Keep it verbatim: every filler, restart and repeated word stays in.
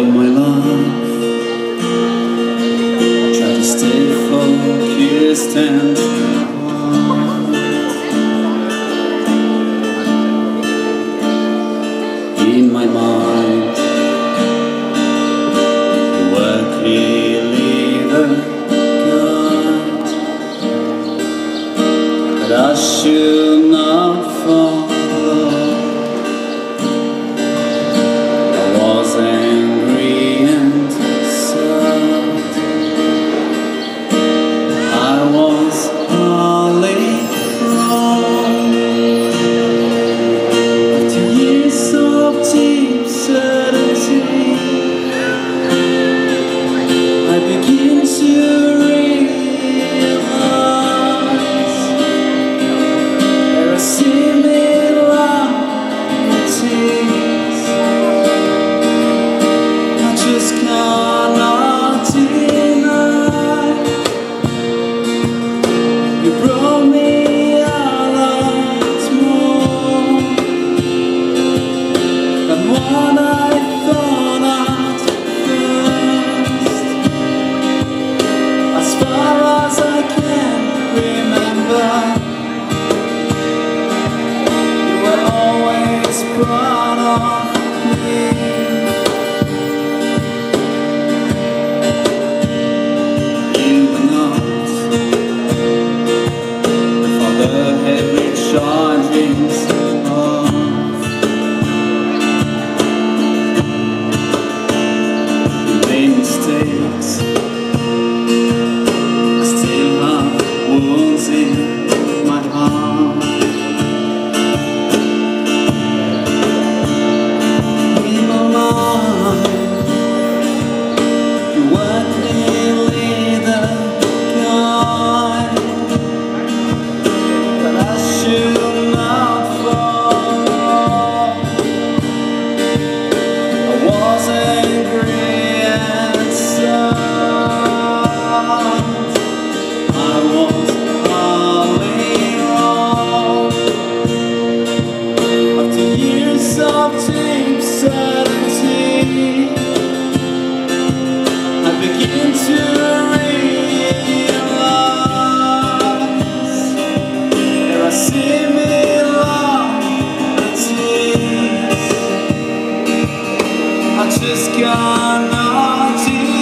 all my life. Try to stay focused and calm. In my mind, you were clearly the God that I should not follow. Angry and sad, I was hardly wrong. After years of deep certainty, I begin to realize there are similarities. Just gonna do.